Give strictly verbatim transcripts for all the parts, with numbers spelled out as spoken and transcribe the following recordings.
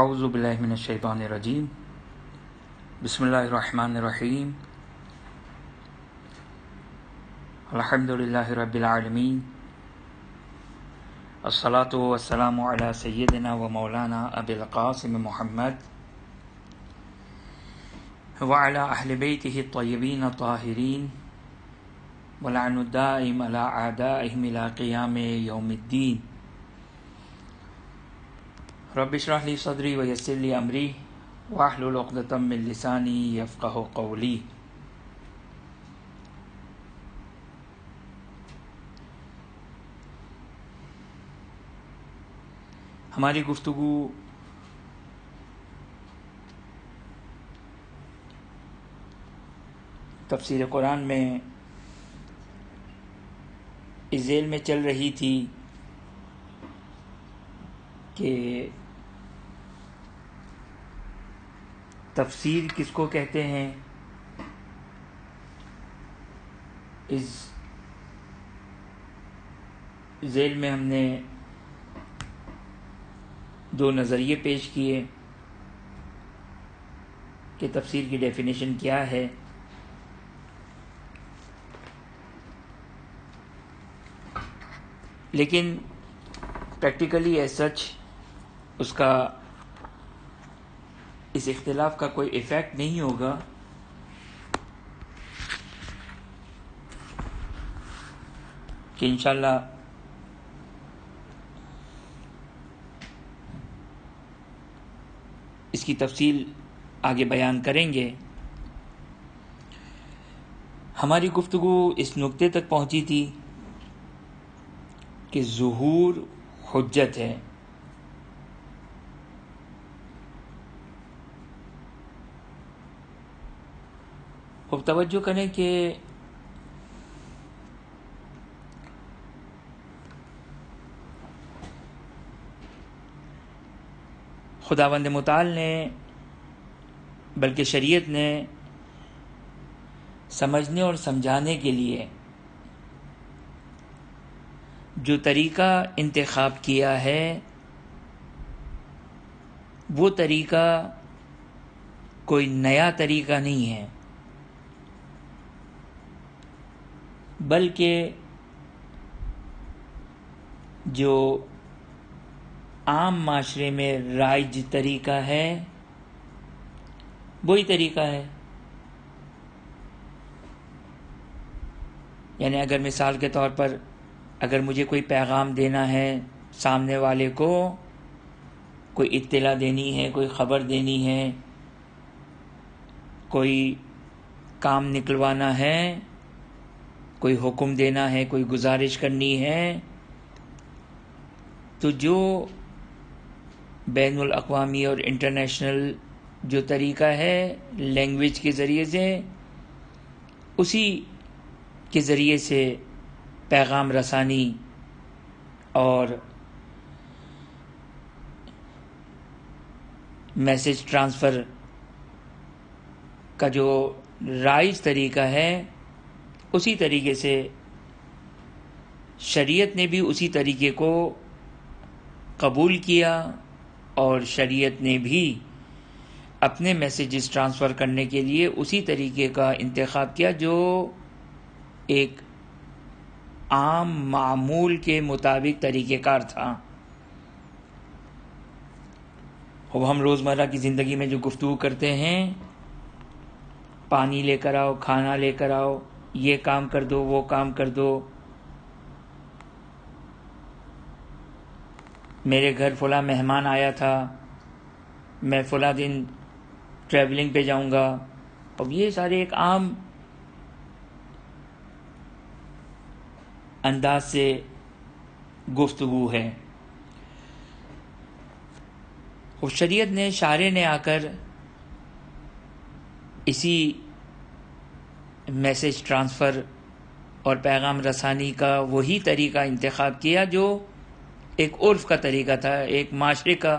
औज़ुबिल्लाहि मिनश्शैतानिर्रजीम बिस्मिल्लाहिर्रहमानिर्रहीम अल्हम्दुलिल्लाहि रब्बिल आलमीन अस्सलातु वस्सलामु अला सय्यिदिना व मौलाना अबिल कासिम मुहम्मद व अला अहलि बैतिहि अत-तय्यिबीन अत-ताहिरीन व लअनु दाइम अला आदाइहिम इला क़ियामि यौमिद्दीन। रब्बि इश्रह लि सदरी व यस्सिर लि अमरी वहलुल उक़दतम मिन लिसानी यफ़क़हु क़ौली। हमारी गुफ्तगू तफसीर कुरान में इस जेल में चल रही थी कि तफसीर किसको कहते हैं, इस जेल में हमने दो नज़रिए पेश किए कि तफसीर की डेफिनेशन क्या है। लेकिन प्रैक्टिकली एज सच उसका, इस इख्तिलाफ का कोई इफ़ेक्ट नहीं होगा, कि इंशाल्लाह इसकी तफसील आगे बयान करेंगे। हमारी गुफ्तगू इस नुक्ते तक पहुँची थी कि ज़ुहूर हुज्जत है, और तवज्जो करें कि खुदावंद मुताल ने, बल्कि शरीयत ने समझने और समझाने के लिए जो तरीक़ा इंतख़ाब किया है वो तरीक़ा कोई नया तरीक़ा नहीं है, बल्कि जो आम माशरे में राइज तरीक़ा है वही तरीक़ा है। यानी अगर मिसाल के तौर पर अगर मुझे कोई पैगाम देना है, सामने वाले को कोई इत्तला देनी है, कोई ख़बर देनी है, कोई काम निकलवाना है, कोई हुक्म देना है, कोई गुजारिश करनी है, तो जो बैनुल अक़वामी और इंटरनेशनल जो तरीक़ा है लैंग्वेज के ज़रिए से, उसी के ज़रिए से पैगाम रसानी और मैसेज ट्रांसफ़र का जो राइज तरीक़ा है उसी तरीके से शरीयत ने भी उसी तरीक़े को कबूल किया, और शरीयत ने भी अपने मैसेजेस ट्रांसफ़र करने के लिए उसी तरीके का इंतख़ाब किया जो एक आम मामूल के मुताबिक तरीक़ेकार था। अब हम रोज़मर्रा की ज़िंदगी में जो गुफ्तगू करते हैं, पानी लेकर आओ, खाना लेकर आओ, ये काम कर दो, वो काम कर दो, मेरे घर फ़ला मेहमान आया था, मैं फ़ला दिन ट्रैवलिंग पे जाऊंगा, अब ये सारे एक आम अंदाज से गुफ्तगू है। और शरीयत ने, शारे ने आकर इसी मैसेज ट्रांसफ़र और पैगाम रसानी का वही तरीक़ा इंतख़ाब किया जो एक उर्फ़ का तरीक़ा था, एक माशरे का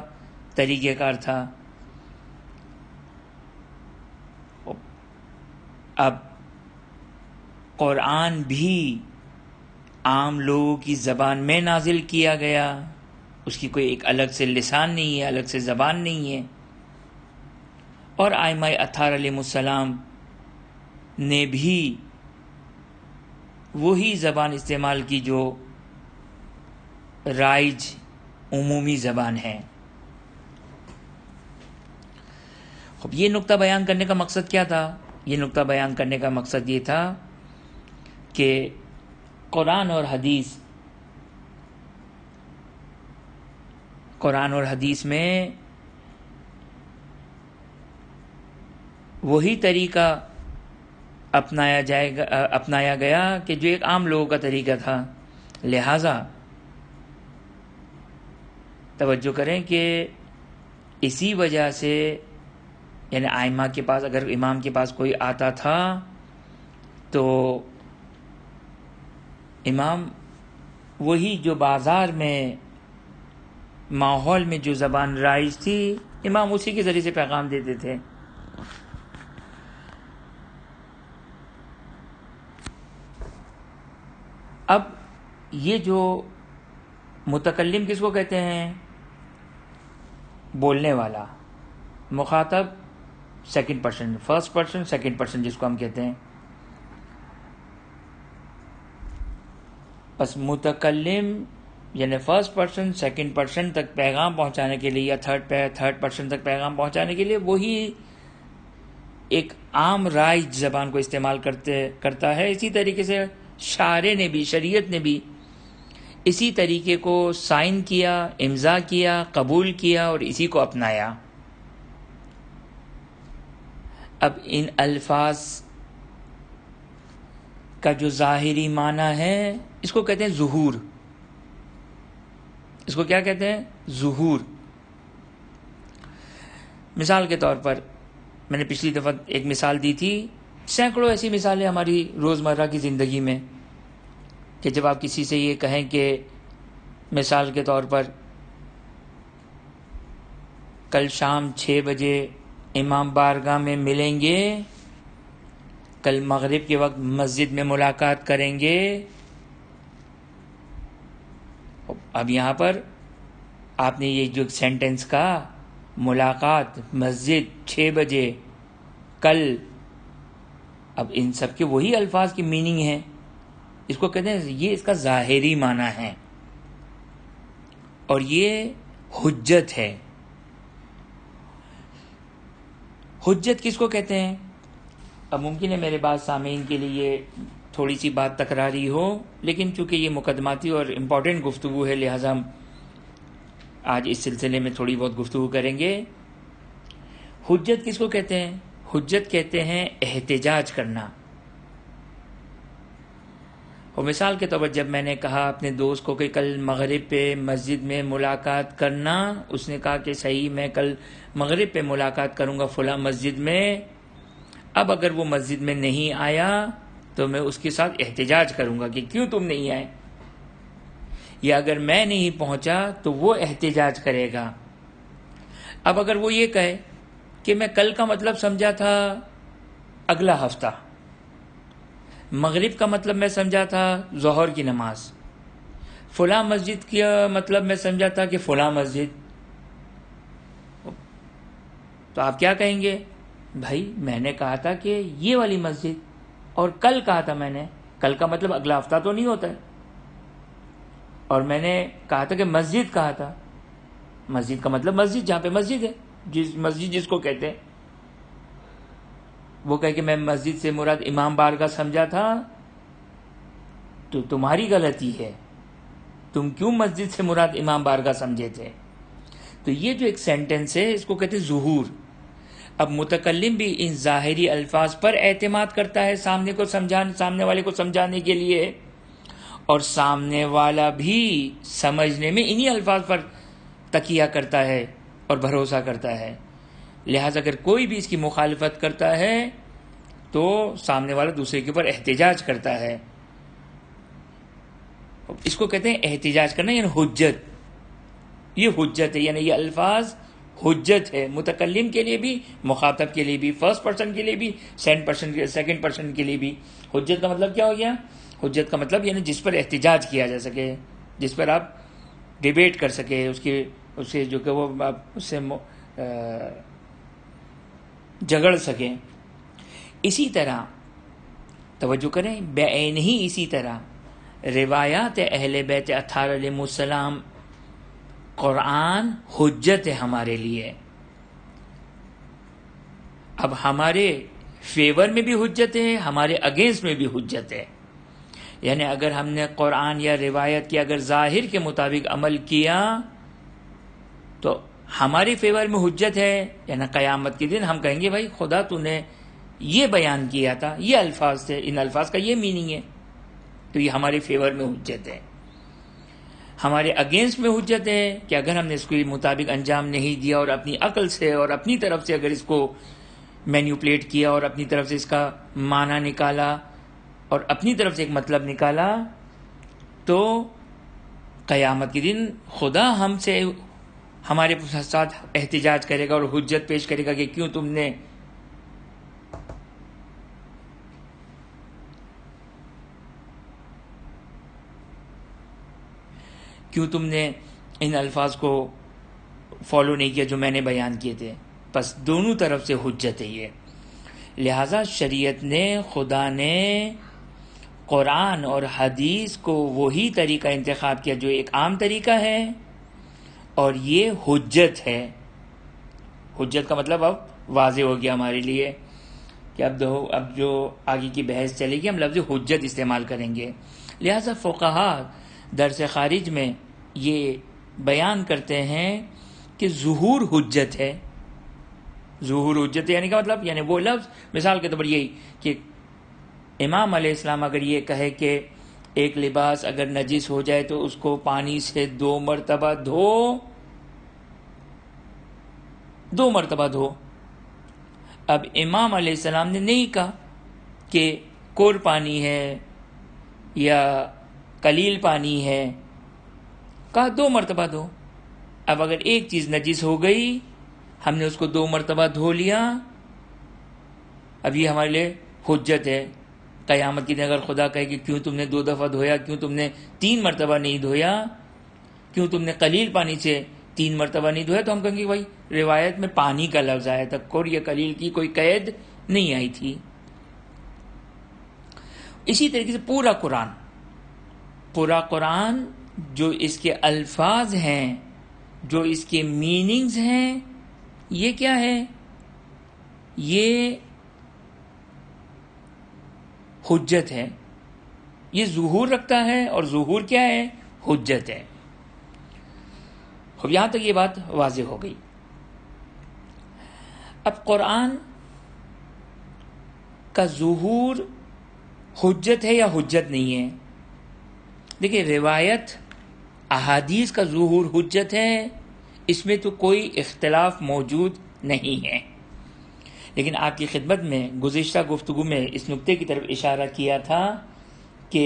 तरीक़ेकार था। अब क़ुरान भी आम लोगों की ज़बान में नाजिल किया गया, उसकी कोई एक अलग से लिसान नहीं है, अलग से ज़बान नहीं है। और आइमा अतार अलैहिस्सलाम ने भी वही ज़बान इस्तेमाल की जो राइज उमूमी ज़बान है। अब ये नुक्ता बयान करने का मकसद क्या था? ये नुक्ता बयान करने का मकसद ये था कि कुरान और हदीस कुरान और हदीस में वही तरीका अपनाया जाएगा अपनाया गया कि जो एक आम लोगों का तरीका था। लिहाजा तवज्जो करें कि इसी वजह से, यानी आइमा के पास, अगर इमाम के पास कोई आता था तो इमाम वही जो बाज़ार में माहौल में जो ज़बान राइज थी, इमाम उसी के ज़रिए से पैगाम देते थे। अब ये जो मुतकल्लिम किसको कहते हैं? बोलने वाला। मुखातब second person, first person second person जिसको हम कहते हैं। बस मुतकल्लिम यानी फर्स्ट पर्सन सेकंड पर्सन तक पैगाम पहुंचाने के लिए या थर्ड पे थर्ड पर्सन तक पैगाम पहुंचाने के लिए वही एक आम राइज ज़बान को इस्तेमाल करते करता है। इसी तरीके से शारे ने भी, शरीयत ने भी इसी तरीके को साइन किया, इम्ज़ा किया, कबूल किया और इसी को अपनाया। अब इन अल्फाज का जो ज़ाहिरी माना है इसको कहते हैं ज़ुहूर। इसको क्या कहते हैं? ज़ुहूर। मिसाल के तौर पर मैंने पिछली दफ़ा एक मिसाल दी थी, सैकड़ों ऐसी मिसालें हमारी रोज़मर्रा की ज़िंदगी में, कि जब आप किसी से ये कहें कि मिसाल के तौर पर कल शाम छः बजे इमाम बारगाह में मिलेंगे, कल मगरिब के वक्त मस्जिद में मुलाकात करेंगे। अब यहाँ पर आपने ये जो सेंटेंस कहा, मुलाकात, मस्जिद, छः बजे, कल, अब इन सब के वही अल्फाज की मीनिंग है। इसको कहते हैं, ये इसका ज़ाहिरी माना है और ये हुज्जत है। हुज्जत किसको कहते हैं? अब मुमकिन है मेरे बात सामीन के लिए थोड़ी सी बात तकरारी हो, लेकिन चूँकि ये मुकदमाती और इम्पॉर्टेंट गुफ्तगू है लिहाजा हम आज इस सिलसिले में थोड़ी बहुत गुफ्तगू करेंगे। हुज्जत किसको कहते हैं? हुज्जत कहते हैं एहतिजाज करना। और मिसाल के तौर पर जब मैंने कहा अपने दोस्त को कि कल मगरिब पे मस्जिद में मुलाकात करना, उसने कहा कि सही, मैं कल मगरिब पे मुलाकात करूँगा फ़लाँ मस्जिद में। अब अगर वो मस्जिद में नहीं आया तो मैं उसके साथ एहतिजाज करूँगा कि क्यों तुम नहीं आए, या अगर मैं नहीं पहुँचा तो वो एहतिजाज करेगा। अब अगर वो ये कहे कि मैं कल का मतलब समझा था अगला हफ्ता, मगरिब का मतलब मैं समझा था ज़ोहर की नमाज, फ़लाँ मस्जिद का मतलब मैं समझा था कि फ़लाँ मस्जिद, तो आप क्या कहेंगे? भाई मैंने कहा था कि ये वाली मस्जिद और कल कहा था मैंने, कल का मतलब अगला हफ्ता तो नहीं होता है, और मैंने कहा था कि मस्जिद कहा था, मस्जिद का मतलब मस्जिद जहाँ पे मस्जिद है, जिस मस्जिद जिसको कहते हैं। वो कहे कि मैं मस्जिद से मुराद इमाम बारगाह समझा था, तो तुम्हारी गलती है, तुम क्यों मस्जिद से मुराद इमाम बारगाह समझे थे? तो ये जो एक सेंटेंस है इसको कहते हैं ज़ुहूर। अब मुतकल्लिम भी इन ज़ाहिरी अल्फाज पर एतमाद करता है सामने को समझाने सामने वाले को समझाने के लिए, और सामने वाला भी समझने में इन्हीं अल्फाज पर तकिया करता है और भरोसा करता है। लिहाजा अगर कोई भी इसकी मुखालफत करता है तो सामने वाला दूसरे के ऊपर एहतिजाज करता है। इसको कहते हैं एहतिजाज करना, यानी हुज्जत। ये हुज्जत है, यानी ये अल्फाज हुज्जत है, मुतकल्लिम के लिए भी, मुखातब के लिए भी, फर्स्ट पर्सन के लिए भी, सेकंड पर्सन सेकंड पर्सन के लिए भी। हुज्जत का मतलब क्या हो गया? हुज्जत का मतलब यानी जिस पर एहतिजाज किया जा सके, जिस पर आप डिबेट कर सके, उसकी उससे जो कि वो उससे झगड़ सकें। इसी तरह तवज्जो करें, बेन ही इसी तरह रिवायात अहले बैत अत्हार अलैहिमुस्सलाम, क़ुरान हुज्जत है हमारे लिए। अब हमारे फेवर में भी हुज्जत है, हमारे अगेंस्ट में भी हुज्जत है। यानी अगर हमने क़ुरान या रिवायत की अगर ज़ाहिर के मुताबिक अमल किया तो हमारे फेवर में हुज्जत है, यानी क़यामत के दिन हम कहेंगे भाई खुदा तूने ये बयान किया था, ये अल्फाज थे, इन अल्फाज का ये मीनिंग है, तो ये हमारे फेवर में हुज्जत है। हमारे अगेंस्ट में हुज्जत है कि अगर हमने इसके मुताबिक अंजाम नहीं दिया और अपनी अकल से और अपनी तरफ से अगर इसको मैन्यूपुलेट किया और अपनी तरफ से इसका माना निकाला और अपनी तरफ से एक मतलब निकाला, तो क़यामत के दिन खुदा हमसे हमारे साथ एहतिजाज करेगा और हुज्जत पेश करेगा कि क्यों तुमने क्यों तुमने इन अल्फाज को फॉलो नहीं किया जो मैंने बयान किए थे। बस दोनों तरफ से हुज्जत है ये। लिहाजा शरीयत ने, खुदा ने क़ुरान और हदीस को वही तरीका इंतखाब किया जो एक आम तरीका है, और ये हुज्जत है। हुज्जत का मतलब अब वाज़े हो गया हमारे लिए कि अब दो अब जो आगे की बहस चलेगी हम लफ्ज़ हुज्जत इस्तेमाल करेंगे। लिहाजा फ़ुक़हा दर्स ख़ारिज में ये बयान करते हैं कि ज़ुहूर हुज्जत है। ज़ुहूर हुज्जत यानी क्या मतलब? यानी वो लफ्ज़, मिसाल के तौर पर यही कि इमाम अलैहिस्सलाम अगर ये कहे कि एक लिबास अगर नजीस हो जाए तो उसको पानी से दो मरतबा धो, दो मरतबा धो। अब इमाम अलैहिस्सलाम ने नहीं कहा कि कोर पानी है या कलील पानी है, कहा दो मरतबा धो। अब अगर एक चीज़ नजीस हो गई, हमने उसको दो मरतबा धो लिया, अब ये हमारे लिए हुज्जत है। क़यामत के दिन अगर खुदा कहे कि क्यों तुमने दो दफ़ा धोया, क्यों तुमने तीन मरतबा नहीं धोया, क्यों तुमने कलील पानी से तीन मरतबा नहीं धोया, तो हम कहेंगे भाई रिवायत में पानी का लफ्ज़ आया था, कोर या कलील की कोई क़ैद नहीं आई थी। इसी तरीके से पूरा कुरान, पूरा कुरान जो इसके अल्फाज हैं, जो इसके मीनिंग्स हैं, ये क्या है? ये हुज्जत है। ये ज़ुहूर रखता है और ज़ुहूर क्या है? हुज्जत है। अब यहाँ तक ये बात वाज़े हो गई। अब कुरान का ज़ुहूर हुज्जत है या हुज्जत नहीं है? देखिए, रिवायत अहादीस का ज़ुहूर हुज्जत है, इसमें तो कोई इख्तलाफ मौजूद नहीं है। लेकिन आपकी खिदमत में गुज़िश्ता गुफ्तगू में इस नुक्ते की तरफ इशारा किया था कि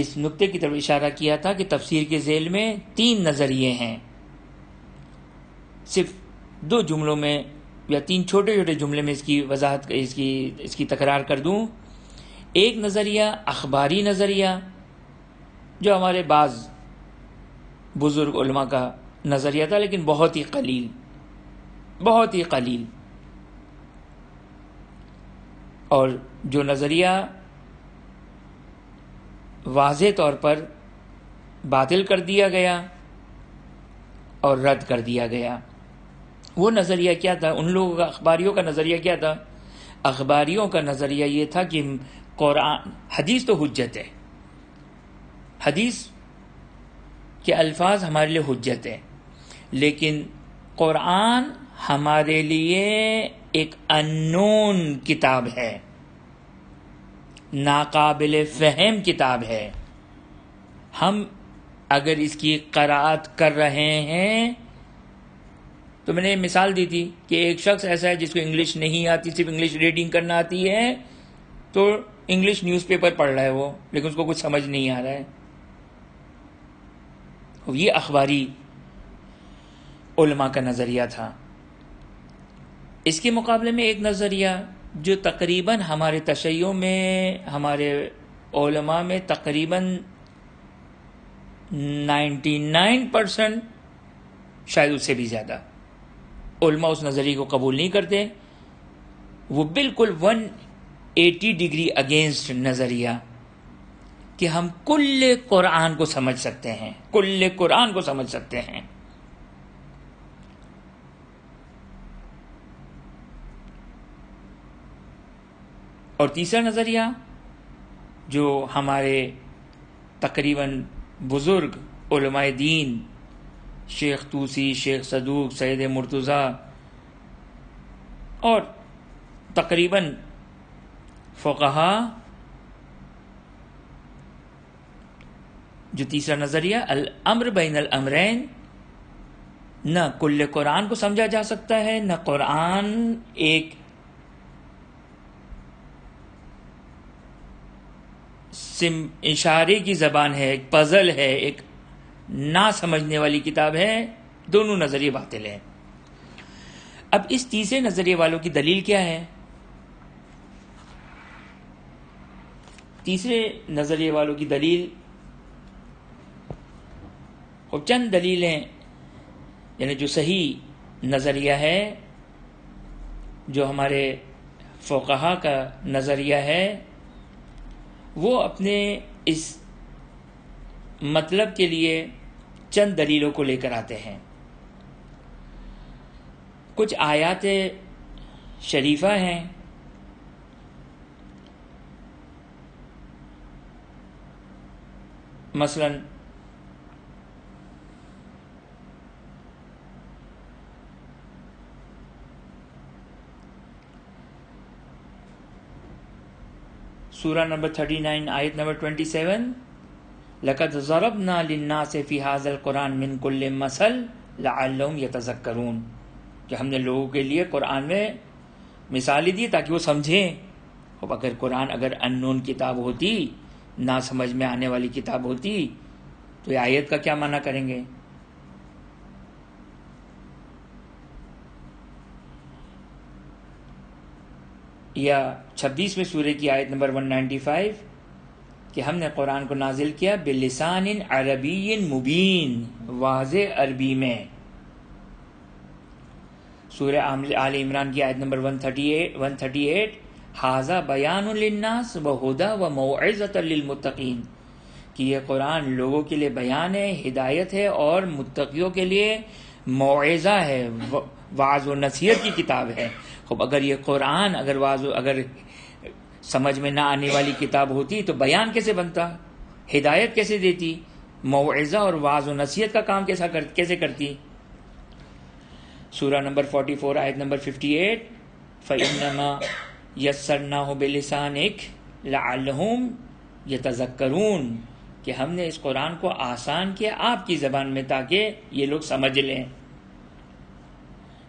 इस नुक्ते की तरफ इशारा किया था कि तफसीर के झेल में तीन नज़रिए हैं। सिर्फ दो जुमलों में या तीन छोटे छोटे जुमले में इसकी वजाहत इसकी इसकी तकरार कर दूँ। एक नज़रिया अखबारी नज़रिया, जो हमारे बाज़ बुज़ुर्ग उलमा का नज़रिया था, लेकिन बहुत ही कलील, बहुत ही कलील। और जो नज़रिया वाज़े तौर पर बातिल कर दिया गया और रद्द कर दिया गया, वो नज़रिया क्या था? उन लोगों का, अखबारियों का नज़रिया क्या था? अखबारियों का नज़रिया ये था कि कुरान हदीस तो हुज्जत है, हदीस के अल्फाज हमारे लिए हुज्जत है, लेकिन कुरान हमारे लिए एक अननोन किताब है, नाकाबिल फ़हम किताब है। हम अगर इसकी क़राअत कर रहे हैं, तो मैंने मिसाल दी थी कि एक शख्स ऐसा है जिसको इंग्लिश नहीं आती, सिर्फ इंग्लिश रीडिंग करना आती है, तो इंग्लिश न्यूज़पेपर पढ़ रहा है वो, लेकिन उसको कुछ समझ नहीं आ रहा है। ये अखबारी उलमा का नज़रिया था। इसके मुकाबले में एक नज़रिया जो तकरीबन हमारे तशय्युओं में, हमारे उलमा में तकरीबन निन्यानवे परसेंट, शायद उससे भी ज़्यादा उलमा उस नज़रिए को कबूल नहीं करते। वो बिल्कुल एक सौ अस्सी डिग्री अगेंस्ट नज़रिया कि हम कुल्ले कुरान को समझ सकते हैं, कुल्ले कुरान को समझ सकते हैं। और तीसरा नज़रिया जो हमारे तकरीबन बुज़ुर्ग उलमाए दीन शेख तूसी, शेख सदूक, सैयद मुर्तज़ा और तकरीबन फ़ुक़हा, जो तीसरा नज़रिया अल अम्र बैन अल अम्रैन, न कुल्ले कुरान को समझा जा सकता है न कुरान एक सिम इशारे की ज़बान है, एक पज़ल है, एक ना समझने वाली किताब है। दोनों नज़रिए बातिल हैं। अब इस तीसरे नज़रिए वालों की दलील क्या है? तीसरे नज़रिए वालों की दलील और चंद दलीलें, यानी जो सही नज़रिया है, जो हमारे फ़ुक़हा का नज़रिया है, वो अपने इस मतलब के लिए चंद दलीलों को लेकर आते हैं। कुछ आयात शरीफा हैं मसलन सूरा नंबर उनतालीस आयत नंबर सत्ताईस, लक़द ज़रबना लिन्नास फ़ी हाज़ल कुरान मिन कुल्लि मसल लअल्लहुम यतज़क्करून, कि हमने लोगों के लिए कुरान में मिसालें दी ताकि वो समझें। और अगर कुरान अगर अननोन किताब होती, ना समझ में आने वाली किताब होती, तो ये आयत का क्या माना करेंगे? या छब्बीसवें सूरे की आयत नंबर एक सौ पचानवे कि हमने कुरान को नाजिल किया बिलिसान अरबी मुबीन, वाज़े अरबी में। सूरे आल इमरान की आयत नंबर एक सौ अड़तीस हाज़ा बयानुन लिन्नास व हुदा व मौइज़तुन लिलमुत्तक़ीन, कि यह कुरान लोगों के लिए बयान है, हिदायत है और मुत्तक़ियों के लिए मौइज़ा है, वाज़ व नसीहत की किताब है। खूब, अगर ये कुरान अगर वाज़ अगर समझ में ना आने वाली किताब होती तो बयान कैसे बनता, हिदायत कैसे देती, मौइज़ा और वाज़ व नसीहत का काम कैसा कर, कैसे करती। सूरा नंबर चौवालीस आयत नंबर अट्ठावन फ़इन्नमा यस्सरनाहु बिलिसानिक लअल्लहुम यतज़क्करून, कि हमने इस कुरान को आसान किया आपकी ज़बान में ताकि ये लोग समझ लें।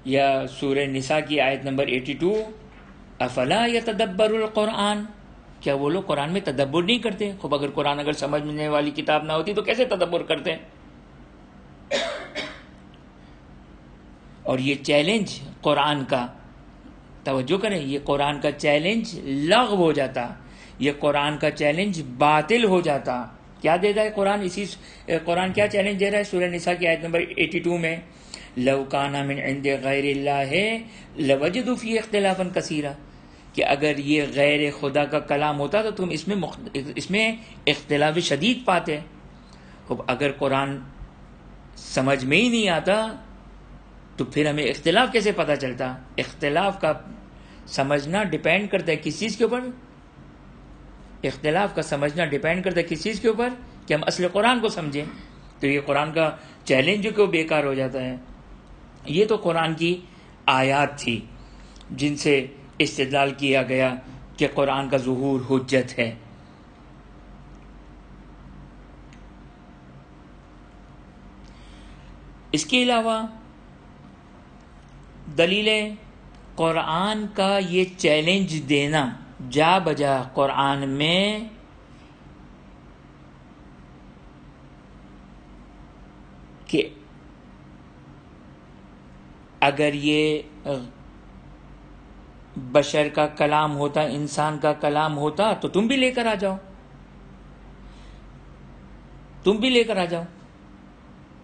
या सूरह निसा की आयत नंबर बयासी अफला यतदब्बरुल कुरान, क्या वो लोग कुरान में तदब्बुर नहीं करते? खूब, अगर कुरान अगर समझने वाली किताब ना होती तो कैसे तदब्बुर करते? और ये चैलेंज कुरान का, तवज्जो करें, ये कुरान का चैलेंज लग़्व हो जाता, ये कुरान का चैलेंज बातिल हो जाता। क्या देता है कुरान? इसी कुरान क्या चैलेंज दे रहा है? सूरह निसा की आयत नंबर बयासी में लव काना मिन इंदे गैरिल्लाह लवजदू फीह इख्तिलाफन कसीरा, कि अगर ये गैर खुदा का कलाम होता तो तुम इसमें इसमें इख्तिलाफ शदीद पाते। खूब, अगर कुरान समझ में ही नहीं आता तो फिर हमें इख्तिलाफ कैसे पता चलता? इख्तिलाफ का समझना डिपेंड करता है किस चीज़ के ऊपर? इख्तिलाफ का समझना डिपेंड करता है किस चीज़ के ऊपर? कि हम असल कुरान को समझें। तो ये कुरान का चैलेंज क्यों बेकार हो जाता है? ये तो कुरान की आयात थी जिनसे इस्तिदलाल किया गया कि कुरान का ज़ुहूर हुज्जत है। इसके अलावा दलीलें कुरान का ये चैलेंज देना, जा बजा कुरान में कि अगर ये बशर का कलाम होता, इंसान का कलाम होता तो तुम भी लेकर आ जाओ। तुम भी लेकर आ जाओ।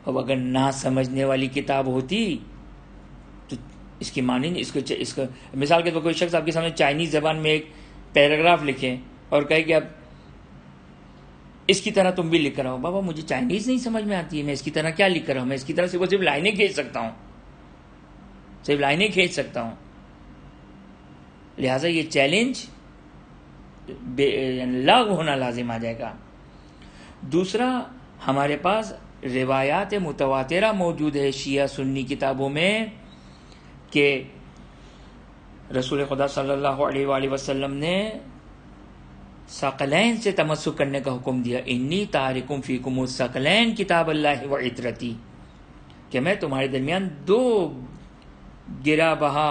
अब अगर ना समझने वाली किताब होती तो इसकी मानी नहीं। इसको इसको मिसाल के तौर पर कोई शख्स आपके सामने चाइनीज़ ज़बान में एक पैराग्राफ लिखे और कहे कि अब इसकी तरह तुम भी लिख कर आओ। बाबा मुझे चाइनीज़ नहीं समझ में आती है, मैं इसकी तरह क्या लिख कर रहा हूँ? मैं इसकी तरह सिर्फ सिर्फ लाइनें खींच सकता हूँ, सिर्फ लाइनें खींच सकता हूँ। लिहाजा ये चैलेंज लागू होना लाजिम आ जाएगा। दूसरा, हमारे पास रिवायात मुतवातिरा मौजूद है शिया सुन्नी किताबों में कि रसूल खुदा सल्लल्लाहु अलैहि वसल्लम ने सकलैन से तमस्सुक करने का हुक्म दिया। इन्नी तारिकुम फीकुम सकलैन किताब अल्लाह व इतरती, कि मैं तुम्हारे दरमियान दो गिरा बहा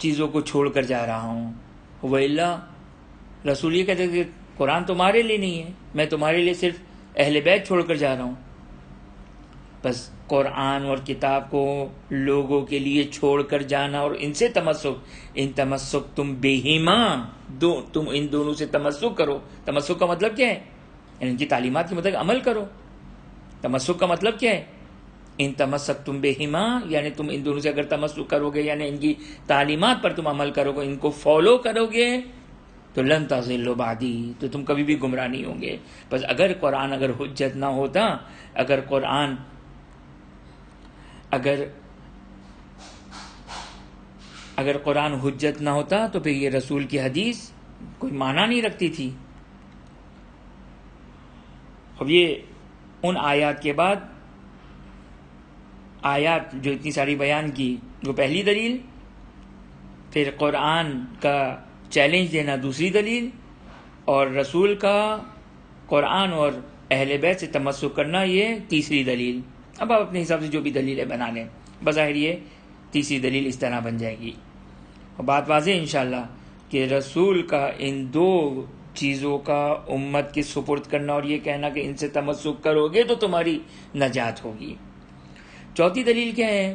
चीज़ों को छोड़कर जा रहा हूँ। वैला रसूल ये कहते कि कुरान तुम्हारे लिए नहीं है, मैं तुम्हारे लिए सिर्फ अहले बैत छोड़कर जा रहा हूँ। बस कुरान और किताब को लोगों के लिए छोड़कर जाना और इनसे तमस्सुक, इन तमस्सुक तुम बेहिमा दो, तुम इन दोनों से तमस्सुक करो। तमस्सुक का मतलब क्या है? इनकी तालीमात के मतलब अमल करो। तमस्सुक का मतलब क्या है? इन तमस्सक तुम बेहिमा, यानी तुम इन दोनों से अगर तमस्सुक करोगे, यानी इनकी तालीमात पर तुम अमल करोगे, इनको फॉलो करोगे तो लन तज़िल्लो बादी, तो तुम कभी भी गुमराह नहीं होंगे। बस अगर कुरान अगर हुज्जत ना होता, अगर कुरान अगर अगर कुरान हुज्जत ना होता तो फिर ये रसूल की हदीस कोई माना नहीं रखती थी। अब ये उन आयात के बाद आयात जो इतनी सारी बयान की, वो पहली दलील। फिर कुरान का चैलेंज देना दूसरी दलील, और रसूल का कुरान और अहले बैत से तमस्सुक करना ये तीसरी दलील। अब आप अपने हिसाब से जो भी दलीलें बना लें, बज़ाहिर ये तीसरी दलील इस तरह बन जाएगी। और बात वाज़े इंशाल्लाह कि रसूल का इन दो चीज़ों का उम्मत के सुपुर्द करना और ये कहना कि इनसे तमस्सुक करोगे तो तुम्हारी नजात होगी। चौथी दलील क्या है?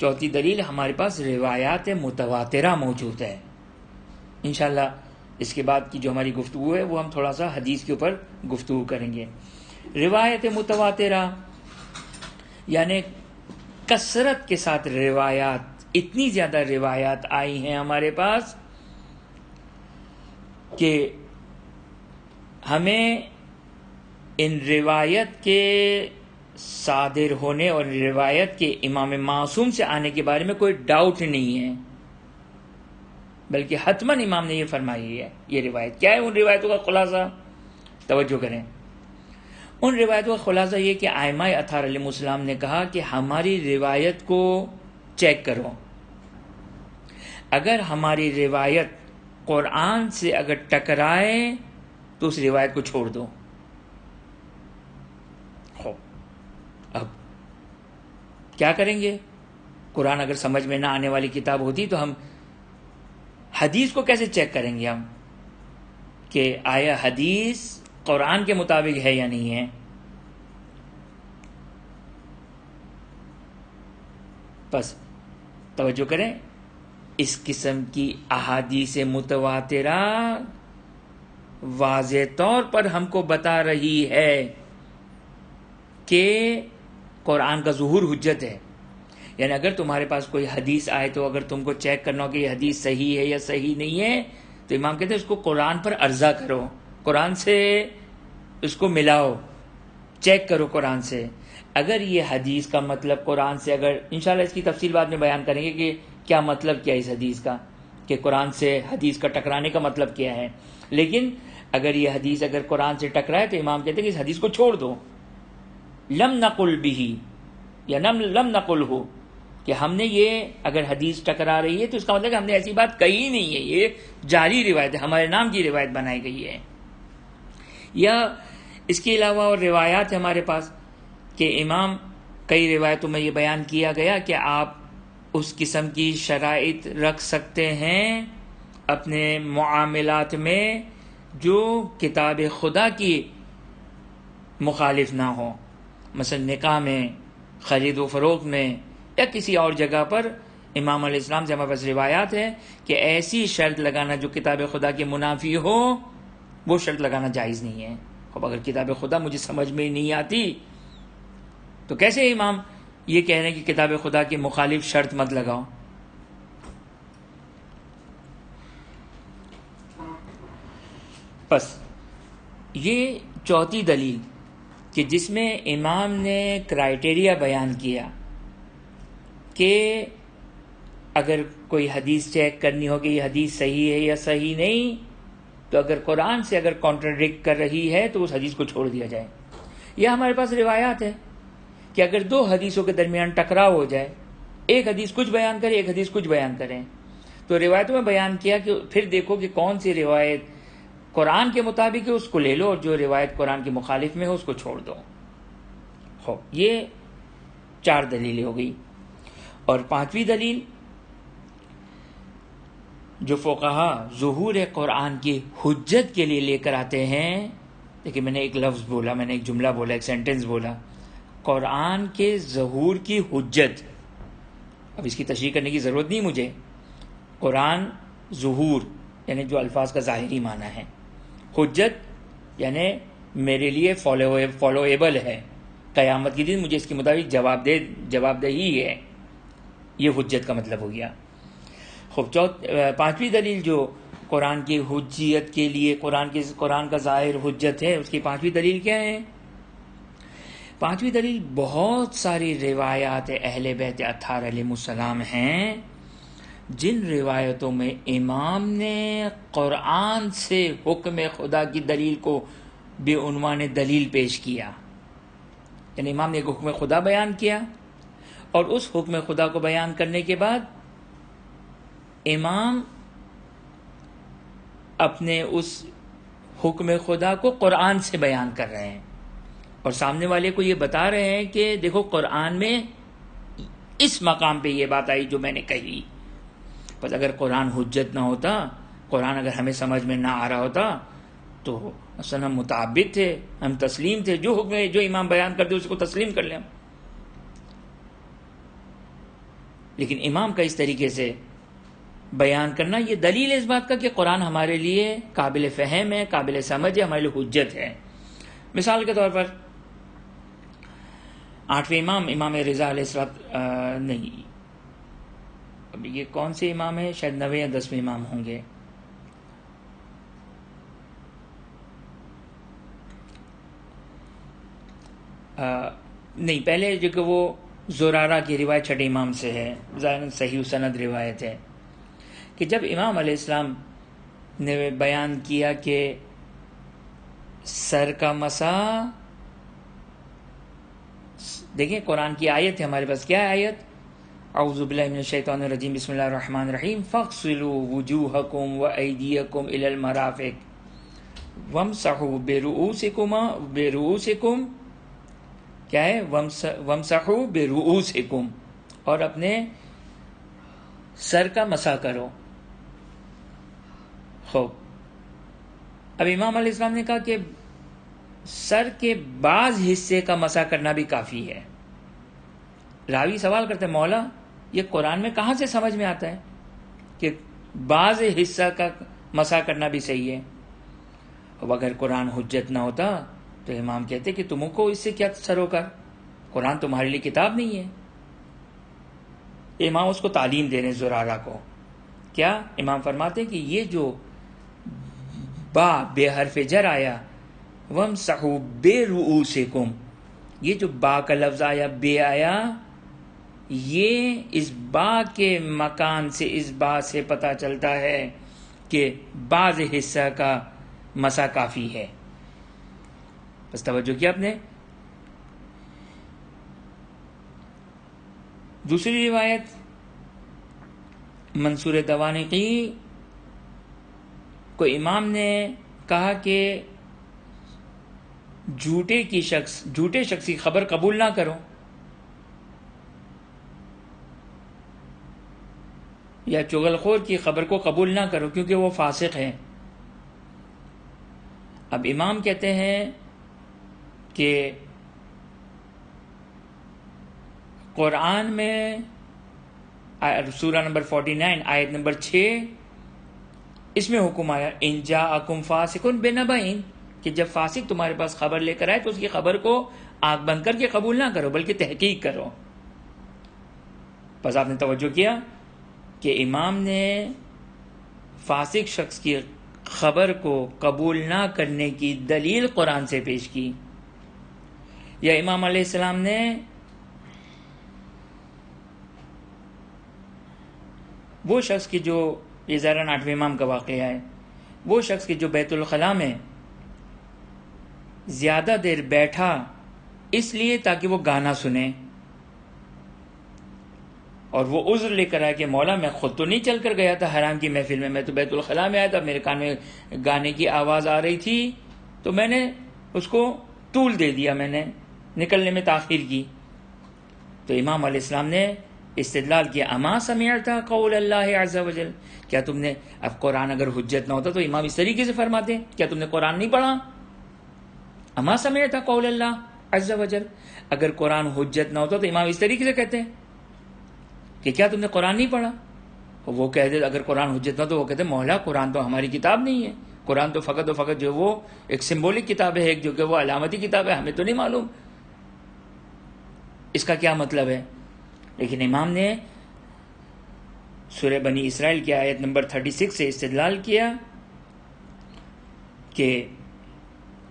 चौथी दलील हमारे पास रिवायात मुतवातिरा मौजूद है। इंशाल्लाह इसके बाद की जो हमारी गुफ्तगू है वो हम थोड़ा सा हदीस के ऊपर गुफ्तगू करेंगे। रिवायत मुतवातिरा यानी कसरत के साथ रिवायात, इतनी ज़्यादा रिवायात आई हैं हमारे पास कि हमें इन रिवायत के सादिर होने और रिवायत के इमाम मासूम से आने के बारे में कोई डाउट नहीं है, बल्कि हतमन इमाम ने यह फरमाई है। ये रिवायत क्या है? उन रिवायतों का खुलासा तवज्जो करें। उन रिवायतों का खुलासा ये कि आइमा अथार अलैहिस्सलाम ने कहा कि हमारी रिवायत को चेक करो, अगर हमारी रिवायत कुरान से अगर टकराए तो उस रिवायत को छोड़ दो। अब क्या करेंगे? कुरान अगर समझ में ना आने वाली किताब होती तो हम हदीस को कैसे चेक करेंगे हम कि आया हदीस कुरान के मुताबिक है या नहीं है? बस तवज्जो करें, इस किस्म की अहादीस मुतवातिरा वाज़े तौर पर हमको बता रही है कि कुरान का ज़ुहूर हुज्जत है। यानी अगर तुम्हारे पास कोई हदीस आए तो अगर तुमको चेक करना हो कि ये हदीस सही है या सही नहीं है, तो इमाम कहते हैं इसको कुरान पर अर्जा करो, कुरान से इसको मिलाओ, चेक करो कुरान से। अगर ये हदीस का मतलब कुरान से अगर, इंशाल्लाह इसकी तफसील बाद में बयान करेंगे कि क्या मतलब क्या है इस हदीस का, कि कुरान से हदीस का टकराने का मतलब क्या है। लेकिन अगर ये हदीस अगर कुरान से टकराए तो इमाम कहते हैं कि इस हदीस को छोड़ दो। लम नकुल बिही या नम लम नकुल हो, कि हमने ये अगर हदीस टकरा रही है तो इसका मतलब कि हमने ऐसी बात कही नहीं है, ये जारी रिवायत है, हमारे नाम की रिवायत बनाई गई है। या इसके अलावा और रिवायात है हमारे पास कि इमाम कई रिवायतों में ये बयान किया गया कि आप उस किस्म की शराइत रख सकते हैं अपने मुआमलात में जो किताब खुदा की मुखालिफ ना हो। मसलन निकाह में, खरीद व फरोख में, या किसी और जगह पर इमाम अलैहिस्सलाम से हमारे पास रिवायात है कि ऐसी शर्त लगाना जो किताब खुदा के मुनाफी हो वो शर्त लगाना जायज़ नहीं है। अब अगर किताब खुदा मुझे समझ में नहीं आती तो कैसे इमाम ये कह रहे हैं कि किताब खुदा के मुखालिफ शर्त मत लगाओ। बस ये चौथी दलील कि जिसमें इमाम ने क्राइटेरिया बयान किया कि अगर कोई हदीस चेक करनी हो कि ये हदीस सही है या सही नहीं, तो अगर कुरान से अगर कॉन्ट्रडिक्ट कर रही है तो उस हदीस को छोड़ दिया जाए। यह हमारे पास रिवायात है कि अगर दो हदीसों के दरमियान टकराव हो जाए, एक हदीस कुछ बयान करे एक हदीस कुछ बयान करें, तो रिवायतों में बयान किया कि फिर देखो कि कौन सी रिवायत कुरान के मुताबिक है उसको ले लो और जो रिवायत कुरान के मुखालिफ में हो उसको छोड़ दो। हो ये चार दलीलें हो गई। और पांचवी दलील जो फ़ुक़हा ज़ुहूर कुरान की हुज्जत के लिए लेकर आते हैं, लेकिन मैंने एक लफ्ज़ बोला, मैंने एक जुमला बोला, एक सेंटेंस बोला, कुरान के ज़हूर की हुज्जत। अब इसकी तशरीह करने की ज़रूरत नहीं मुझे। कुरान ज़हूर यानी जो अल्फाज का ज़ाहिरी माना है, हुज्जत यानी मेरे लिए फॉलो फॉलोएबल है, क़यामत के दिन मुझे इसके मुताबिक जवाबदे जवाबदेही है, ये हुज्जत का मतलब हो गया। खूब चौथ पाँचवीं दलील जो कुरान की हुज्जियत के लिए कुरान के कुरान का ज़ाहिर हुज्जत है, उसकी पाँचवीं दलील क्या है? पाँचवीं दलील बहुत सारी रिवायात अहले बैत अत्हार अलैहिमुस्सलाम हैं जिन रिवायतों में इमाम ने कुरान से हुक्म खुदा की दलील को बेउनवान दलील पेश किया। यानी इमाम ने एक हुक्म खुदा बयान किया और उस हुक्म खुदा को बयान करने के बाद इमाम अपने उस हुक्म खुदा को कुरान से बयान कर रहे हैं और सामने वाले को ये बता रहे हैं कि देखो कुरान में इस मकाम पे ये बात आई जो मैंने कही। पर अगर कुरान हुज्जत ना होता, कुरान अगर हमें समझ में ना आ रहा होता तो असल हम मुताबिक थे, हम तस्लीम थे, जो हुक्म जो इमाम बयान कर दे उसको तस्लीम कर लें। लेकिन इमाम का इस तरीके से बयान करना ये दलील है इस बात का कि कुरान हमारे लिए काबिल फ़हम है, काबिल समझ है, हमारे लिए हुज्जत है। मिसाल के तौर पर आठवें इमाम इमाम रिज़ा अलैहिस्सलाम नहीं, अब ये कौन से इमाम है, शायद नवे या दसवें इमाम होंगे, आ, नहीं पहले जो कि वो ज़ुरारा की रिवायत छठे इमाम से है, ज़ाहिरन सही सनद रिवायत है कि जब इमाम अलैहिस्सलाम ने बयान किया कि सर का मसा, देखें कुरान की आयत है हमारे पास, क्या आयत, औज़ु बिल्लाहि मिनश शैतानिर रजीम बिस्मिल्लाहिर रहमानिर रहीम फ़ग़सिलू वुजूहकुम व ऐदियकुम इलल मराफ़िक़ वमसहू बिरुऊसिकुम बिरुऊसिकुम, क्या है, वमसहू बिरुऊसिकुम, और अपने सर का मसा करो। खूब, अब इमाम अलैहिस्सलाम ने कहा कि सर के बाज हिस्से का मसा करना भी काफ़ी है। रावी सवाल करते हैं, मौला ये कुरान में कहाँ से समझ में आता है कि बाज हिस्सा का मसा करना भी सही है? अब अगर कुरान हुज्जत ना होता तो इमाम कहते कि तुमको इससे क्या सरोकार, कुरान तुम्हारे लिए किताब नहीं है। इमाम उसको तालीम दे रहे हैं ज़ुरारा को, क्या इमाम फरमाते हैं कि ये जो बा बेहरफ जर आया वमसहू बिरुऊसिकुम, ये जो बा का लफ्ज़ आया बे आया, ये इस बा के मकान से इस बा से पता चलता है कि बाज हिस्सा का मसा काफ़ी है। बस तवज्जो किया आपने। दूसरी रिवायत मंसूर दवानिकी को इमाम ने कहा कि झूठे की शख्स झूठे शख्स की खबर कबूल ना करो, या चुगलखोर की खबर को कबूल ना करो क्योंकि वो फासिक है। अब इमाम कहते हैं कि कुरान में सूरा नंबर फोर्टी नाइन आयत नंबर छः, इसमें हुक्म आया इन जाकुम फासिकुन बिनबाइन कि जब फासिक तुम्हारे पास खबर लेकर आए तो उसकी खबर को आंख बंद करके कबूल ना करो बल्कि तहकीक करो। बस आपने तवज्जो किया कि इमाम ने फासिक शख्स की खबर को कबूल ना करने की दलील कुरान से पेश की, या इमाम अलैहिस्सलाम ने वो शख्स की जो ये ज़ाहिरन आठवें इमाम का वाक़या है, वो शख्स की जो बैतुल खला में ज़्यादा देर बैठा इसलिए ताकि वो गाना सुने, और वो उज़्र लेकर आया कि मौला मैं ख़ुद तो नहीं चल कर गया था हराम की महफिल में, मैं तो बैतुल खला में आया था, मेरे कान में गाने की आवाज़ आ रही थी तो मैंने उसको तूल दे दिया, मैंने निकलने में ताख़ीर की। तो इमाम अलैहिस्सलाम ने इस्तिदलाल किया अमा समिअता कौल अल्लाह अज़्ज़ा वजल, क्या तुमने, अब कुरान अगर हुज्जत ना होता तो इमाम इस तरीके से फरमाते क्या तुमने कुरान नहीं पढ़ा, अमा समिअता कौल अल्लाह अज़्ज़ा वजल, अगर कुरान हुज्जत ना होता तो इमाम इस तरीके से कहते कि क्या तुमने कुरान नहीं पढ़ा, वो कहते अगर कुरान हुज्जत ना तो वो कहते मौला कुरान तो हमारी किताब नहीं है, कुरान तो फ़कत व फ़कत जो वो एक सिम्बोलिक किताब है, एक जो कि वो अलामती किताब है, हमें तो नहीं मालूम इसका क्या मतलब है। लेकिन इमाम ने सूरह बनी इसराइल की आयत नंबर छत्तीस से इस्तिदलाल किया कि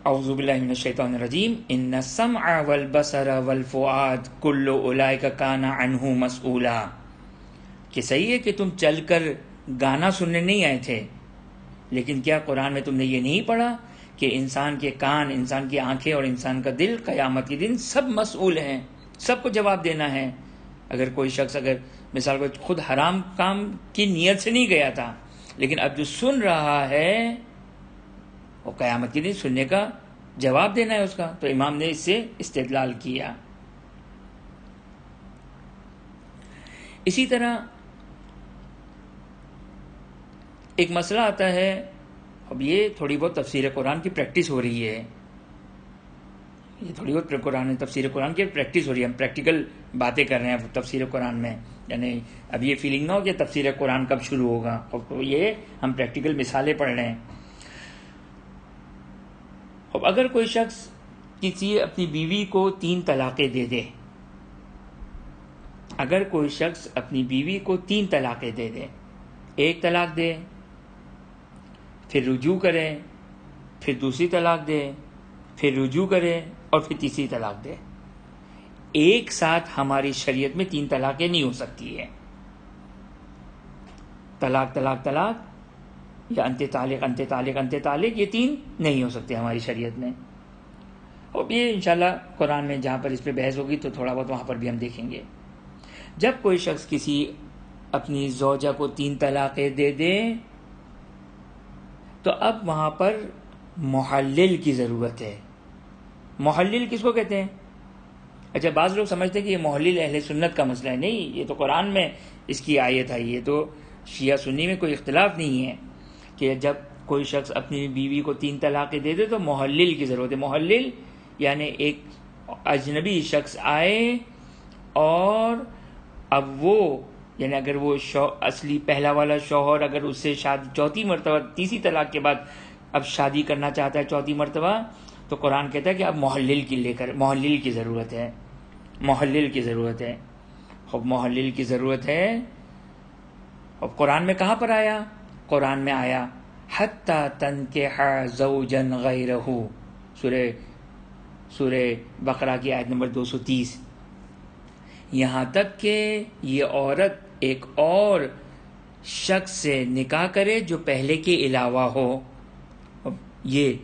औज़ु बिल्लाहि मिनश्शैतानिर्रजीम इन्ना सम्अ वल बसरा वल फुआद कुल्लु उलाइका काना अन्हु मसऊला, कि सही है कि तुम चलकर गाना सुनने नहीं आए थे, लेकिन क्या कुरान में तुमने ये नहीं पढ़ा कि इंसान के कान, इंसान की आंखें और इंसान का दिल क़यामत के दिन सब मसऊल हैं, सबको जवाब देना है। अगर कोई शख्स अगर मिसाल को खुद हराम काम की नीयत से नहीं गया था लेकिन अब जो सुन रहा है वो क़यामत के दिन सुनने का जवाब देना है उसका। तो इमाम ने इससे इस्तिदलाल किया। इसी तरह एक मसला आता है, अब ये थोड़ी बहुत तफसीर कुरान की प्रैक्टिस हो रही है, ये थोड़ी बहुत कुरान तफसीर कुरान की प्रैक्टिस हो रही है, हम प्रैक्टिकल बातें कर रहे हैं तफसीर कुरान में, यानी अब ये फीलिंग ना हो कि तफसीर कुरान कब शुरू होगा, तो ये हम प्रैक्टिकल मिसालें पढ़ रहे हैं। अब अगर कोई शख्स किसी अपनी बीवी को तीन तलाक़ें दे दे, अगर कोई शख्स अपनी बीवी को तीन तलाक़ें दे दे, एक तलाक़ दे फिर रुजू करे फिर दूसरी तलाक़ दे फिर रुजू करे और फिर तीसरी तलाक़ दे, एक साथ हमारी शरीयत में तीन तलाक़ें नहीं हो सकती है। तलाक़ तलाक़ तलाक़ या अंते तालिक अंते तालिक अंते तालिक, ये तीन नहीं हो सकते हमारी शरीयत में। और ये इंशाल्लाह कुरान में जहाँ पर इस पर बहस होगी तो थोड़ा बहुत वहाँ पर भी हम देखेंगे। जब कोई शख्स किसी अपनी ज़ौजा को तीन तलाक़ें दे दे तो अब वहाँ पर मुहल्लिल की ज़रूरत है। मुहल्लिल किसको कहते हैं? अच्छा, बाज़ लोग समझते हैं कि ये मुहल्लिल अहले सुन्नत का मसला है, नहीं, ये तो कुरान में इसकी आयत है, ये तो शिया सुन्नी में कोई इख्तिलाफ नहीं है कि जब कोई शख्स अपनी बीवी को तीन तलाक़ें दे दे तो मुहल्लिल की ज़रूरत है। मुहल्लिल यानी एक अजनबी शख्स आए और अब वो, यानी अगर वो असली पहला वाला शौहर अगर उससे शादी चौथी मरतबा तीसरी तलाक़ के बाद अब शादी करना चाहता है चौथी मरतबा, तो कुरान कहता है कि अब मुहल्लिल की लेकर मुहल्लिल की ज़रूरत है, मुहल्लिल की ज़रूरत है। अब मुहल्लिल की ज़रूरत है, अब कुरान में कहाँ पर आया? कुरान में आया हत्ता तनकिहा ज़ौजन गैरहू, सूरे सूरे बकरा की आयत नंबर दो सौ तीस, यहाँ तक कि ये औरत एक और शख्स से निकाह करे जो पहले के अलावा हो। ये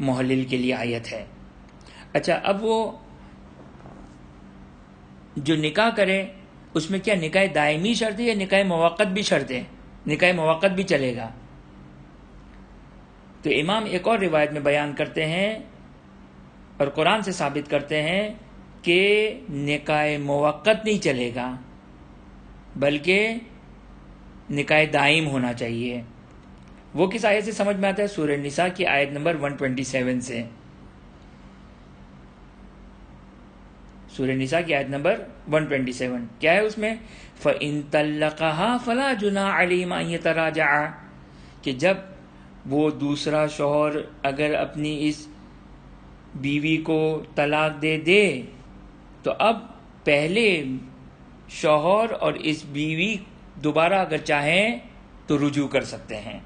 मुहल्लिल के लिए आयत है। अच्छा, अब वो जो निकाह करे उसमें क्या निकाह दायमी शर्त है या निकाह मुवक्कत भी शर्त है? निकाह मुवक्कत भी चलेगा। तो इमाम एक और रिवायत में बयान करते हैं और कुरान से साबित करते हैं कि निकाह मुवक्कत नहीं चलेगा बल्कि निकाह दायम होना चाहिए। वो किस आयत से समझ में आता है? सूरह निसा की आयत नंबर एक सौ सत्ताईस से। सूरह निसा की आयत नंबर एक सौ सत्ताईस क्या है उसमें, फ़इन तल्लक़हा फ़ला जुनाह अलैहिमा अन यतराजआ, कि जब वो दूसरा शौहर अगर अपनी इस बीवी को तलाक दे दे तो अब पहले शौहर और इस बीवी दोबारा अगर चाहें तो रुजू कर सकते हैं।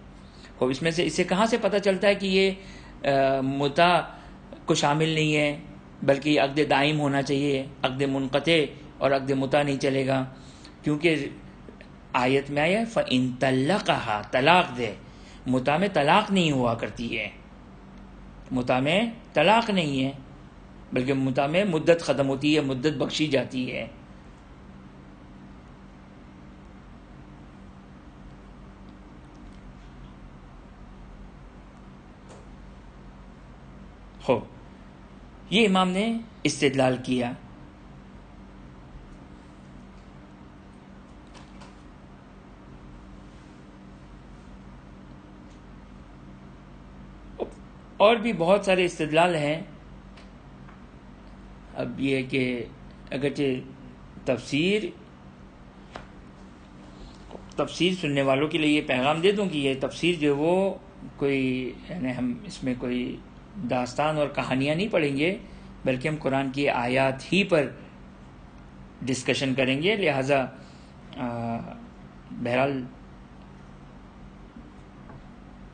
और इसमें से इससे कहाँ से पता चलता है कि ये मुता को शामिल नहीं है, बल्कि अक़्द दायम होना चाहिए, अक़्द मुनक़ते और अक़्द मुता नहीं चलेगा, क्योंकि आयत में आया फ़इन तल्लक़हा, तलाक दे, मुता में तलाक नहीं हुआ करती है, मुता में तलाक नहीं है, बल्कि मुता में मुद्दत ख़त्म होती है, मुद्दत बख्शी जाती है। हो ये इमाम ने इस्तिदलाल किया। और भी बहुत सारे इस्तिदलाल हैं। अब ये कि अगरचे तफसीर तफसीर सुनने वालों के लिए ये पैगाम दे दूं कि ये तफसीर जो वो कोई यानी हम इसमें कोई दास्तान और कहानियाँ नहीं पढ़ेंगे, बल्कि हम कुरान की आयत ही पर डिस्कशन करेंगे। लिहाजा बहरहाल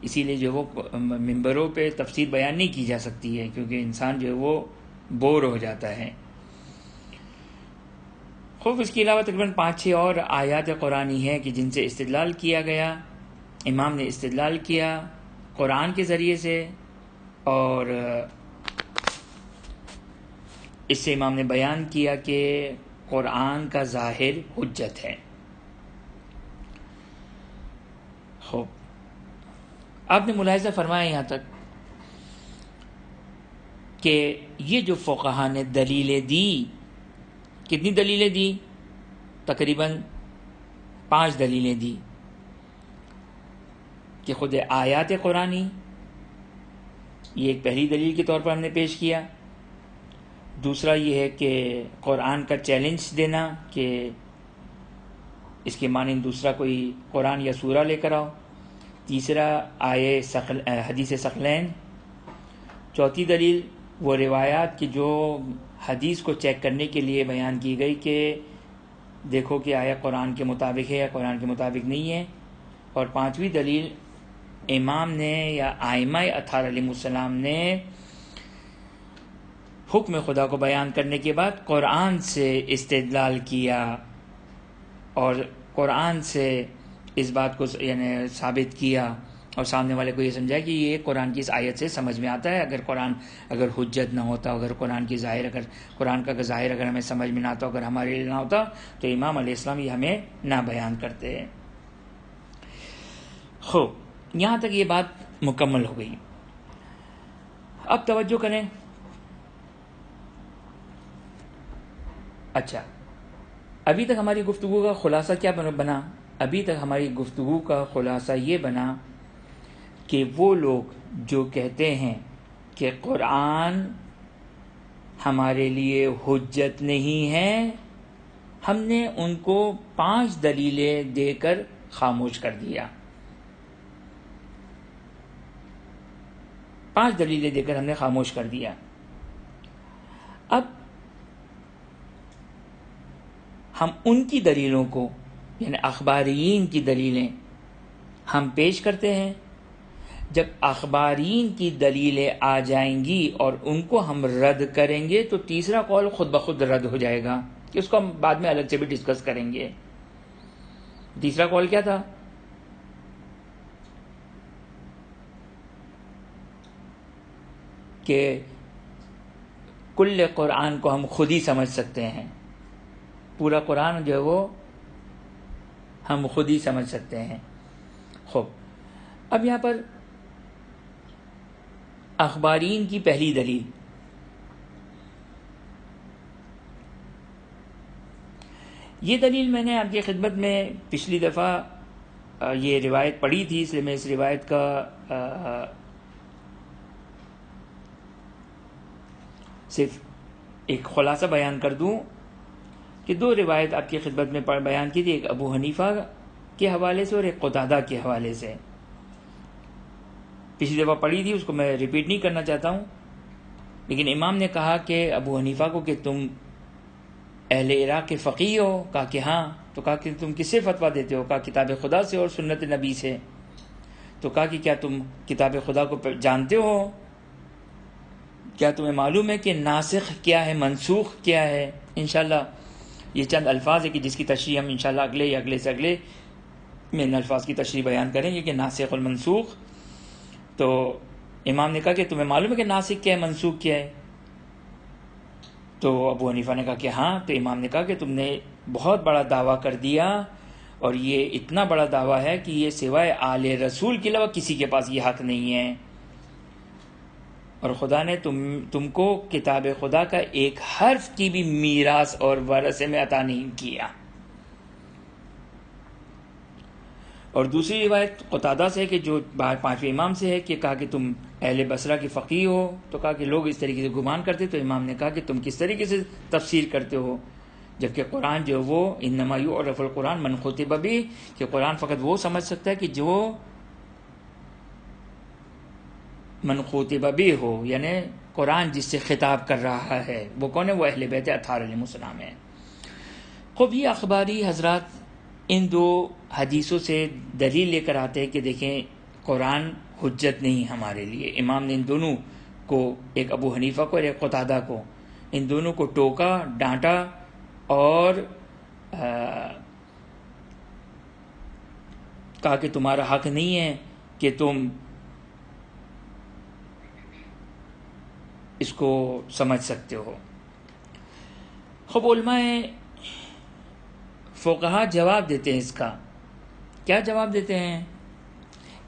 इसीलिए जो वो मिंबरों पे तफसीर बयान नहीं की जा सकती है, क्योंकि इंसान जो वो बोर हो जाता है। खूब इसके अलावा तकरीबन पाँच छः और आयत कुरानी हैं कि जिनसे इस्तिदलाल किया गया, इमाम ने इस्तिदलाल किया कुरान के ज़रिए से, और इससे इमाम ने बयान किया कि कुरान का ज़ाहिर हुज्जत है। हो आपने मुलाहिज़ा फरमाया यहाँ तक कि ये जो फ़ुक़हा ने दलीलें दी, कितनी दलीलें दी? तकरीबन पांच दलीलें दी कि खुद आयात कुरानी, ये एक पहली दलील के तौर पर हमने पेश किया। दूसरा ये है कि कुरान का चैलेंज देना कि इसके माने दूसरा कोई कुरान या सूरा लेकर आओ। तीसरा आये सकल हदीस सकलैन। चौथी दलील वो रिवायात कि जो हदीस को चेक करने के लिए बयान की गई कि देखो कि आया कुरान के मुताबिक है या कुरान के मुताबिक नहीं है। और पाँचवीं दलील इमाम ने या आइमाए अथार अलैहिमुस्सलाम ने हुक्म खुदा को बयान करने के बाद कुरान से इस्तिदलाल किया और कुरान से इस बात को यानी साबित किया और सामने वाले को ये समझाया कि ये कुरान की इस आयत से समझ में आता है। अगर कुरान अगर हुज्जत ना होता, अगर कुरान की ज़ाहिर अगर कुरान का ज़ाहिर अगर हमें समझ में ना आता, अगर हमारे लिए ना होता तो इमाम अलैहिस्सलाम ये हमें ना बयान करते। खूब यहाँ तक ये बात मुकम्मल हो गई। अब तवज्जो करें। अच्छा, अभी तक हमारी गुफ्तगू का ख़ुलासा क्या बना? अभी तक हमारी गुफ्तगू का ख़ुलासा ये बना कि वो लोग जो कहते हैं कि कुरान हमारे लिए हुज्जत नहीं है, हमने उनको पांच दलीलें देकर खामोश कर दिया। पांच दलीलें देकर हमने खामोश कर दिया। अब हम उनकी दलीलों को यानी अखबारीन की दलीलें हम पेश करते हैं। जब अखबारीन की दलीलें आ जाएंगी और उनको हम रद्द करेंगे तो तीसरा कौल खुद ब खुद रद्द हो जाएगा, कि उसको हम बाद में अलग से भी डिस्कस करेंगे। तीसरा कौल क्या था? कि कुल कुरान को हम खुद ही समझ सकते हैं, पूरा कुरान जो है वो हम खुद ही समझ सकते हैं। खूब, अब यहाँ पर अखबारीन की पहली दलील ये दलील मैंने आपकी खिदमत में पिछली दफ़ा ये रिवायत पढ़ी थी, इसलिए मैं इस रिवायत का आ, सिर्फ एक खुलासा बयान कर दूं कि दो रिवायत आपकी खिदमत में बयान की थी, एक अबू हनीफा के हवाले से और एक क़तादा के हवाले से। पिछली दफ़ा पढ़ी थी, उसको मैं रिपीट नहीं करना चाहता हूँ। लेकिन इमाम ने कहा कि अबू हनीफा को कि तुम अहले इराक़ के फ़क़ीह हो, कहा कि हाँ। तो कहा कि तुम किससे फतवा देते हो, कहा किताब खुदा से और सुन्नत नबी से। तो कहा कि क्या तुम किताब खुदा को जानते हो, क्या तुम्हें मालूम है कि नासिख क्या है, मनसूख क्या है। इंशाल्लाह ये चंद अल्फाज है कि जिसकी तशरीह हम इंशाल्लाह अगले या अगले से अगले में इन अल्फाज की तशरीह बयान करेंगे कि नासिख और मनसूख। तो इमाम ने कहा कि तुम्हें मालूम है कि नासिख क्या है, मनसूख क्या है। तो अबू हनीफा ने कहा कि हाँ। तो इमाम ने कहा कि तुमने बहुत बड़ा दावा कर दिया, और ये इतना बड़ा दावा है कि ये सिवाय आले रसूल के अलावा किसी के पास ये हक़ नहीं है, और ख़ुदा ने तुम तुमको किताब खुदा का एक हर्फ की भी मीरास और वरसे में अता नहीं किया। और दूसरी रिवायत क़तादा से है कि जो पाँचवें इमाम से है कि कहा कि तुम अहले बसरा के फ़कीह हो। तो कहा कि लोग इस तरीके से गुमान करते। तो इमाम ने कहा कि तुम किस तरीके से तफसीर करते हो, जबकि कुरान जो वो इन्नमा युअरफुल कुरान मन खुतिब भी, कि कुरान फ़कत वो समझ सकता है कि जो मन खुतिब भी हो, यानी कुरान जिससे खिताब कर रहा है वो कौन है, वो अहले बैत अतहार अलैहिमुस्सलाम है। ख़ुद ये अखबारी हजरात इन दो हदीसों से दलील लेकर आते हैं कि देखें कुरान हुज्जत नहीं हमारे लिए। इमाम ने इन दोनों को, एक अबू हनीफा को और एक क़तादा को, इन दोनों को टोका, डांटा और आ, कहा कि तुम्हारा हक़ नहीं है कि तुम इसको समझ सकते हो। खूब उलमाए फ़ुक़हा जवाब देते हैं इसका। क्या जवाब देते हैं?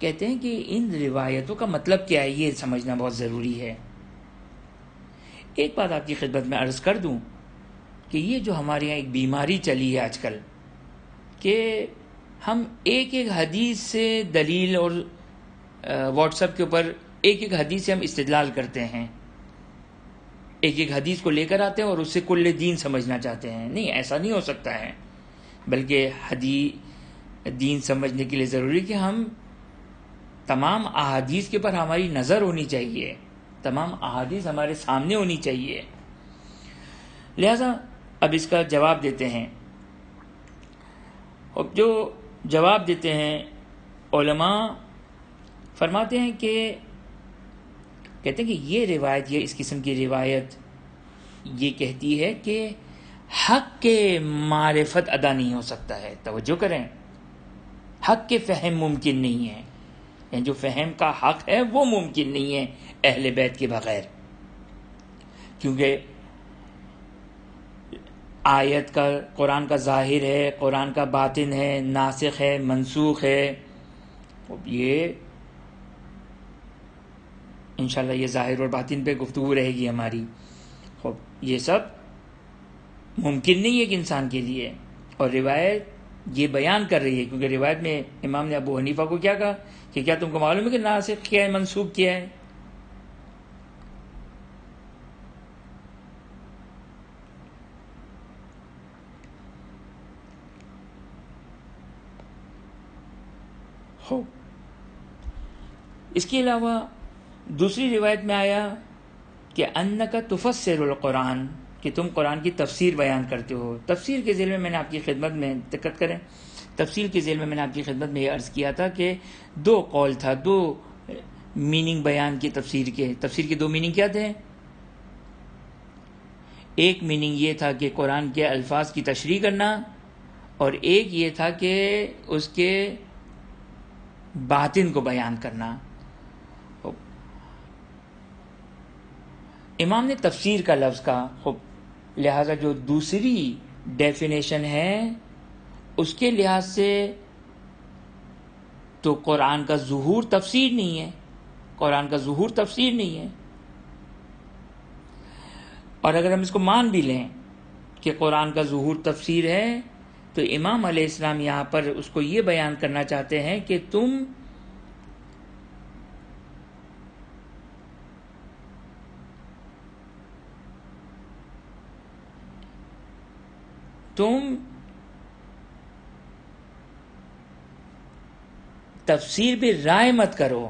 कहते हैं कि इन रिवायतों का मतलब क्या है, ये समझना बहुत ज़रूरी है। एक बात आपकी खिदमत में अर्ज़ कर दूं कि ये जो हमारे यहाँ एक बीमारी चली है आजकल, कि हम एक एक हदीस से दलील, और व्हाट्सएप के ऊपर एक एक हदीस से हम इस्तिदलाल करते हैं, एक एक हदीस को लेकर आते हैं और उससे कुल्ले दीन समझना चाहते हैं। नहीं, ऐसा नहीं हो सकता है। बल्कि हदी दीन समझने के लिए ज़रूरी कि हम तमाम अहादीस के ऊपर हमारी नज़र होनी चाहिए, तमाम अहादीस हमारे सामने होनी चाहिए। लिहाजा अब इसका जवाब देते हैं। अब जो जवाब देते हैं उलमा फरमाते हैं कि कहते हैं कि ये रिवायत, ये इस किस्म की रिवायत ये कहती है कि हक़ के मारिफत अदा नहीं हो सकता है। तवज्जो करें, हक़ के फ़हम मुमकिन नहीं है, यानी जो फ़हम का हक़ है वो मुमकिन नहीं है अहले बैत के बग़ैर, क्योंकि आयत का, कुरान का ज़ाहिर है, कुरान का बातिन है, नासिख है, मनसूख है। ये इंशाल्लाह ये ज़ाहिर और बातिन पे गुफ्तगू रहेगी हमारी। खूब ये सब मुमकिन नहीं है कि इंसान के लिए, और रिवायत ये बयान कर रही है। क्योंकि रिवायत में इमाम ने अबू हनीफा को क्या कहा कि क्या तुमको मालूम है कि नासिख क्या है, मनसूख क्या है। खूब इसके अलावा दूसरी रिवायत में आया कि अन्नका तुफस्सिरुल कुरान, कि तुम कुरान की तफसीर बयान करते हो। तफसीर के ज़िल में मैंने आपकी खिदमत में दिक्कत करें तफसीर के ज़िल में मैंने आपकी खिदमत में ये अर्ज़ किया था कि दो कौल था, दो मीनिंग बयान की तफसीर के। तफसीर के दो मीनिंग क्या थे? एक मीनिंग ये था कि कुरान के अल्फाज की तशरीह करना, और एक ये था कि उसके बातिन को बयान करना। इमाम ने तफसीर का लफ्ज़ कहा। खूब लिहाजा जो दूसरी डेफिनेशन है उसके लिहाज से तो कुरान का ज़ुहूर तफसीर नहीं है, कुरान का ज़ुहूर तफसीर नहीं है। और अगर हम इसको मान भी लें कि कुरान का ज़ुहूर तफसीर है, तो इमाम अलैहिस्सलाम यहाँ पर उसको ये बयान करना चाहते हैं कि तुम तुम तफसीर भी राय मत करो।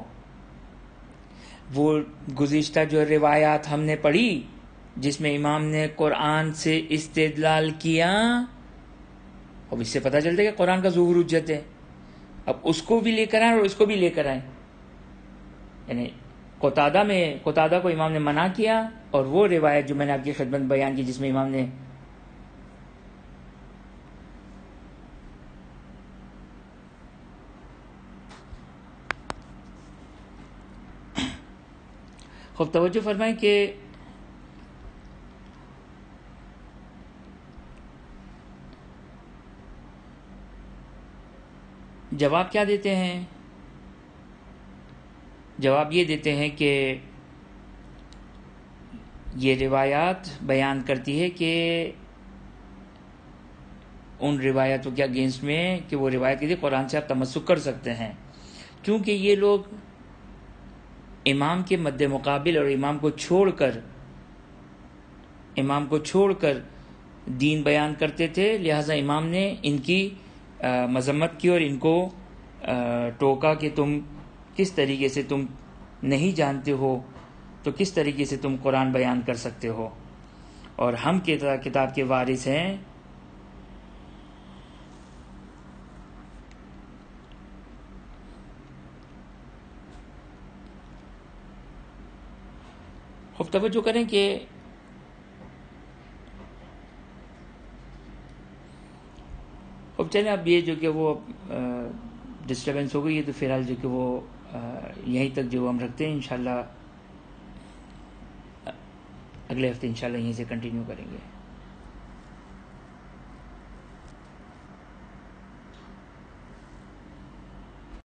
वो गुज़िश्ता जो रिवायात हमने पढ़ी जिसमें इमाम ने कुरान से इस्तिदलाल किया, अब इससे पता चलता है कि कुरान का ज़ुहूर हुज्जत है। अब उसको भी लेकर आए और इसको भी लेकर आए, यानी कोतादा में कोतादा को इमाम ने मना किया और वो रिवायत जो मैंने आपकी खिदमत बयान की जिसमें इमाम ने खूब तवज्जो फरमाएं कि जवाब क्या देते हैं। जवाब ये देते हैं कि ये रिवायात बयान करती है कि उन रिवायतों के अगेंस्ट में कि वो रिवायत के लिए कुरान से आप तमस्सुक कर सकते हैं, क्योंकि ये लोग इमाम के मद्दे मुकाबिल और इमाम को छोड़कर इमाम को छोड़कर दीन बयान करते थे। लिहाजा इमाम ने इनकी मजम्मत की और इनको टोका कि तुम किस तरीके से तुम नहीं जानते हो तो किस तरीके से तुम कुरान बयान कर सकते हो, और हम किताब के वारिस हैं खूब तवज्जो करें कि अब चलें अब ये जो कि वो डिस्टर्बेंस हो गई है तो फिलहाल जो कि वो आ, यहीं तक जो हम रखते हैं। इंशाल्लाह अगले हफ्ते इंशाल्लाह यहीं से कंटिन्यू करेंगे।